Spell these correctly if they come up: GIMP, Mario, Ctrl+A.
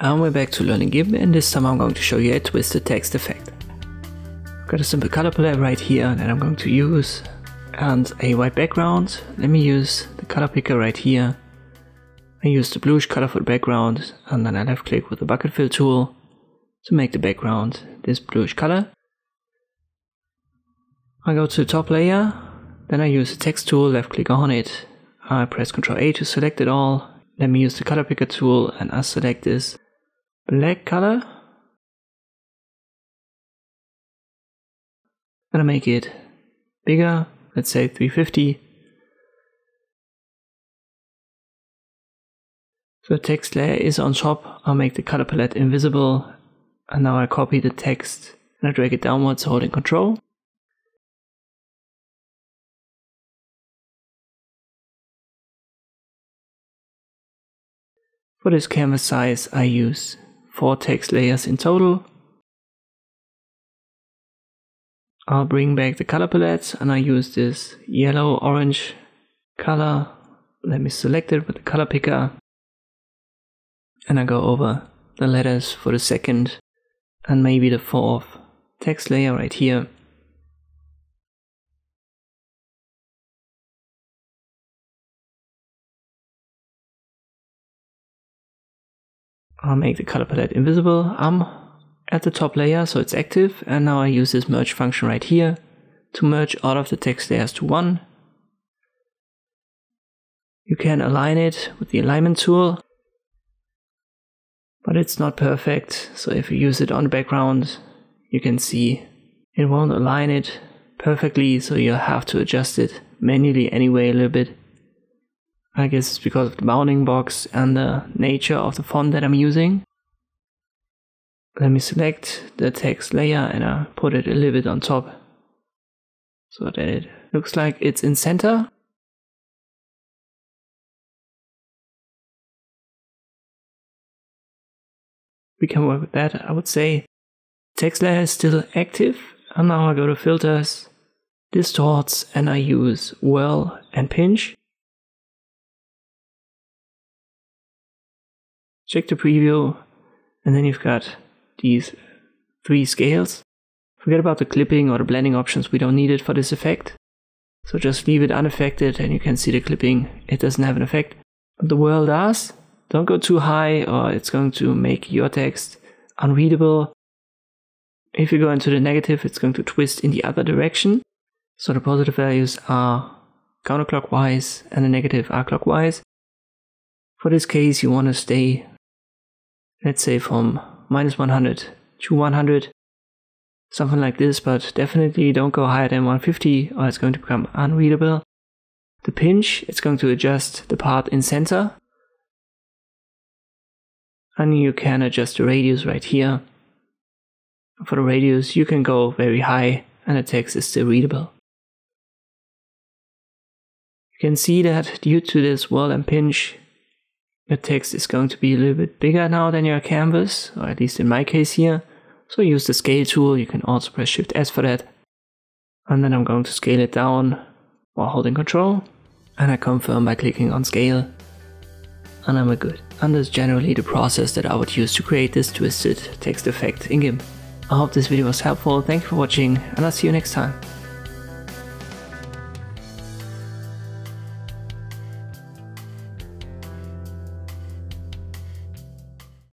And we're back to learning GIMP, and this time I'm going to show you a twisted text effect. I've got a simple color palette right here that I'm going to use, and a white background. Let me use the color picker right here. I use the bluish color for the background, and then I left click with the bucket fill tool to make the background this bluish color. I go to the top layer, then I use the text tool, left click on it, I press Ctrl+A to select it all. Let me use the color picker tool and I select this black color. And I make it bigger, let's say 350. So the text layer is on top, I'll make the color palette invisible, and now I copy the text and I drag it downwards holding Control. For this canvas size I use 4 text layers in total. I'll bring back the color palette and I use this yellow-orange color. Let me select it with the color picker. And I go over the letters for the second and maybe the 4th text layer right here. I'll make the color palette invisible. I'm at the top layer, so it's active, and now I use this merge function right here to merge all of the text layers to one. You can align it with the alignment tool, but it's not perfect, so if you use it on the background, you can see it won't align it perfectly, so you'll have to adjust it manually anyway a little bit. I guess it's because of the bounding box and the nature of the font that I'm using. Let me select the text layer and I put it a little bit on top so that it looks like it's in center. We can work with that, I would say. Text layer is still active, and now I go to filters, distorts, and I use whirl and pinch. Check the preview, and then you've got these 3 scales. Forget about the clipping or the blending options, we don't need it for this effect. So just leave it unaffected and you can see the clipping, it doesn't have an effect. But the whirl does. Don't go too high or it's going to make your text unreadable. If you go into the negative, it's going to twist in the other direction. So the positive values are counterclockwise and the negative are clockwise. For this case, you want to stay, let's say, from -100 to 100, something like this, but definitely don't go higher than 150 or it's going to become unreadable. The pinch, it's going to adjust the part in center. And you can adjust the radius right here. For the radius, you can go very high and the text is still readable. You can see that due to this whirl and pinch, your text is going to be a little bit bigger now than your canvas, or at least in my case here. So use the scale tool, you can also press Shift+S for that. And then I'm going to scale it down while holding Control. And I confirm by clicking on scale. And I'm good. And that's generally the process that I would use to create this twisted text effect in GIMP. I hope this video was helpful, thank you for watching, and I'll see you next time.